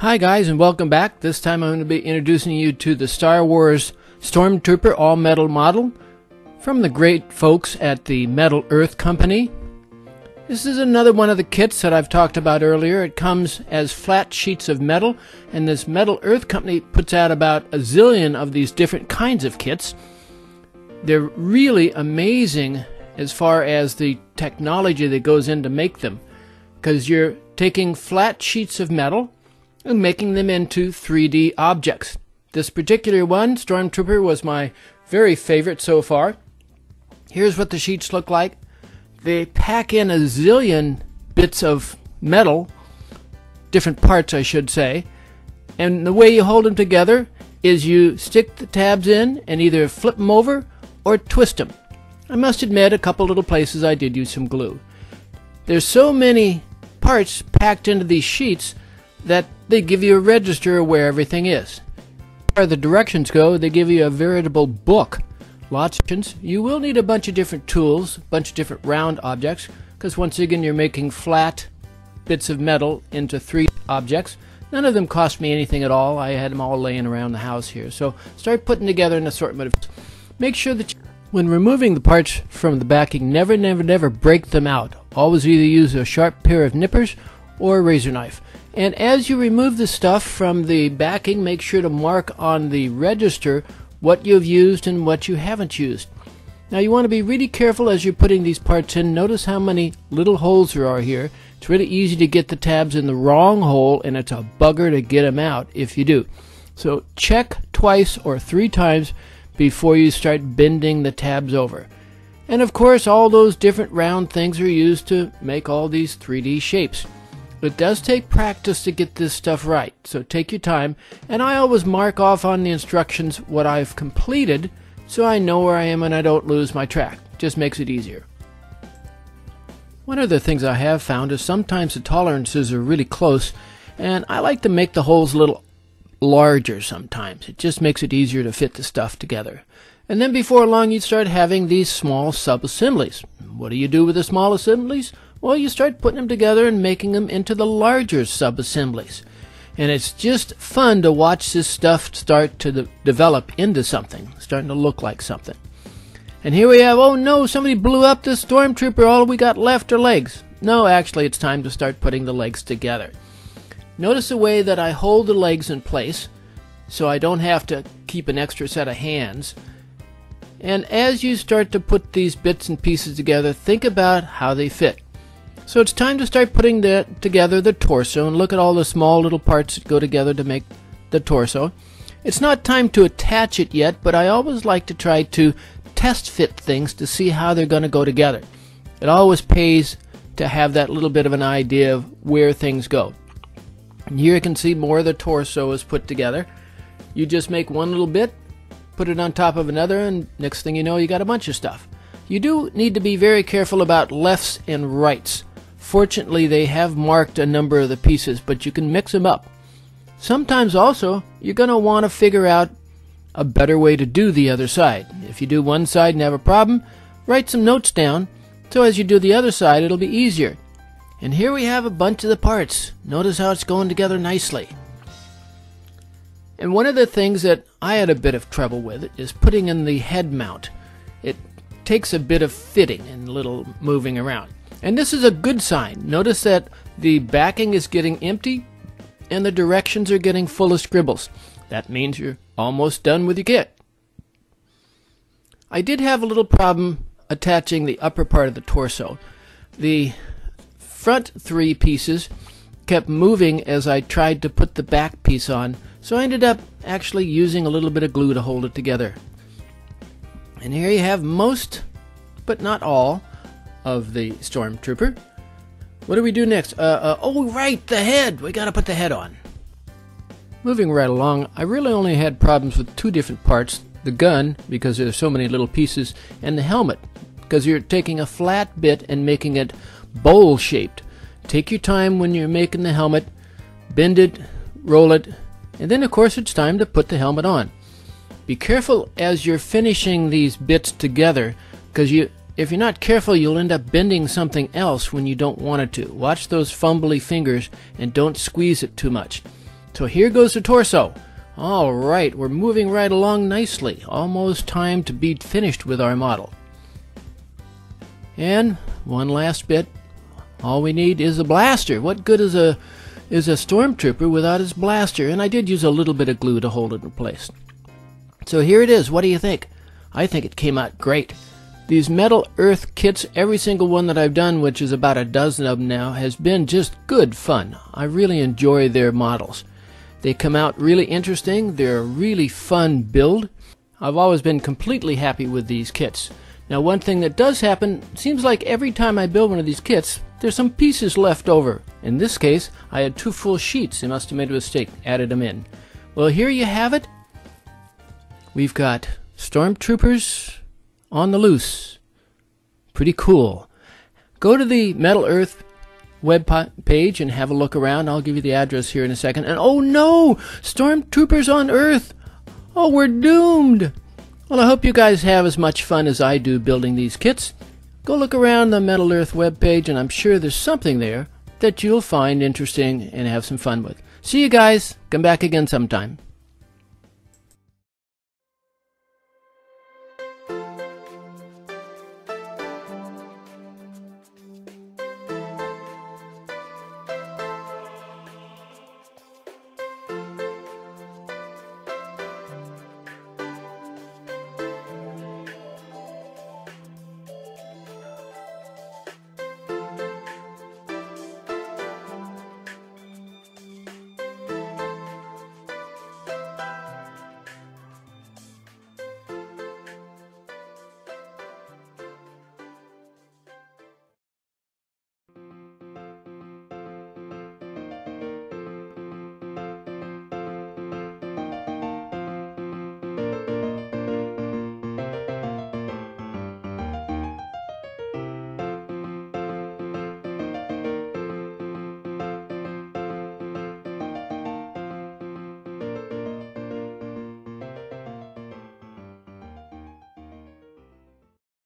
Hi guys, and welcome back. This time I'm going to be introducing you to the Star Wars Stormtrooper all-metal model from the great folks at the Metal Earth company. This is another one of the kits that I've talked about earlier. It comes as flat sheets of metal, and this Metal Earth company puts out about a zillion of these different kinds of kits. They're really amazing as far as the technology that goes in to make them, because you're taking flat sheets of metal and making them into 3D objects. This particular one, Stormtrooper, was my very favorite so far. Here's what the sheets look like. They pack in a zillion bits of metal, different parts I should say, and the way you hold them together is you stick the tabs in and either flip them over or twist them. I must admit, a couple little places I did use some glue. There's so many parts packed into these sheets that they give you a register where everything is. As far as the directions go, they give you a veritable book. Lots of options. You will need a bunch of different tools, a bunch of different round objects, because once again you're making flat bits of metal into 3D objects. None of them cost me anything at all. I had them all laying around the house here. So start putting together an assortment of. Make sure that you, when removing the parts from the backing, never break them out. Always either use a sharp pair of nippers or a razor knife. And as you remove the stuff from the backing, make sure to mark on the register what you've used and what you haven't used. Now you want to be really careful as you're putting these parts in. Notice how many little holes there are here. It's really easy to get the tabs in the wrong hole, and it's a bugger to get them out if you do. So check twice or three times before you start bending the tabs over. And of course, all those different round things are used to make all these 3D shapes. It does take practice to get this stuff right, so take your time. And I always mark off on the instructions what I've completed, so I know where I am and I don't lose my track. Just makes it easier. One of the things I have found is sometimes the tolerances are really close, and I like to make the holes a little larger sometimes. It just makes it easier to fit the stuff together. And then before long you start having these small sub-assemblies. What do you do with the small assemblies? Well, you start putting them together and making them into the larger sub-assemblies. And it's just fun to watch this stuff start to develop into something, starting to look like something. And here we have, oh no, somebody blew up this Stormtrooper, all we got left are legs. No, actually it's time to start putting the legs together. Notice the way that I hold the legs in place, so I don't have to keep an extra set of hands. And as you start to put these bits and pieces together, think about how they fit. So it's time to start putting together the torso, and look at all the small little parts that go together to make the torso. It's not time to attach it yet, but I always like to try to test fit things to see how they're going to go together. It always pays to have that little bit of an idea of where things go. And here you can see more of the torso is put together. You just make one little bit, put it on top of another, and next thing you know you got a bunch of stuff. You do need to be very careful about lefts and rights. Fortunately, they have marked a number of the pieces, but you can mix them up. Sometimes also, you're going to want to figure out a better way to do the other side. If you do one side and have a problem, write some notes down, so as you do the other side, it'll be easier. And here we have a bunch of the parts. Notice how it's going together nicely. And one of the things that I had a bit of trouble with is putting in the head mount. It takes a bit of fitting and a little moving around. And this is a good sign. Notice that the backing is getting empty and the directions are getting full of scribbles. That means you're almost done with your kit. I did have a little problem attaching the upper part of the torso. The front three pieces kept moving as I tried to put the back piece on, so I ended up actually using a little bit of glue to hold it together. And here you have most, but not all, of the Stormtrooper. What do we do next? Oh right, the head! We gotta put the head on. Moving right along, I really only had problems with two different parts. The gun, because there's so many little pieces, and the helmet, because you're taking a flat bit and making it bowl shaped. Take your time when you're making the helmet, bend it, roll it, and then of course it's time to put the helmet on. Be careful as you're finishing these bits together, because if you're not careful, you'll end up bending something else when you don't want it to. Watch those fumbly fingers and don't squeeze it too much. So here goes the torso. Alright, we're moving right along nicely. Almost time to be finished with our model. And one last bit. All we need is a blaster. What good is a stormtrooper without his blaster? And I did use a little bit of glue to hold it in place. So here it is. What do you think? I think it came out great. These Metal Earth kits, every single one that I've done, which is about a dozen of them now, has been just good fun. I really enjoy their models. They come out really interesting. They're a really fun build. I've always been completely happy with these kits. Now, one thing that does happen, seems like every time I build one of these kits, there's some pieces left over. In this case, I had two full sheets. I must have made a mistake, added them in. Well, here you have it. We've got Stormtroopers on the loose. Pretty cool. Go to the Metal Earth web page and have a look around. I'll give you the address here in a second. And oh no! Stormtroopers on Earth! Oh, we're doomed! Well, I hope you guys have as much fun as I do building these kits. Go look around the Metal Earth web page, and I'm sure there's something there that you'll find interesting and have some fun with. See you guys. Come back again sometime.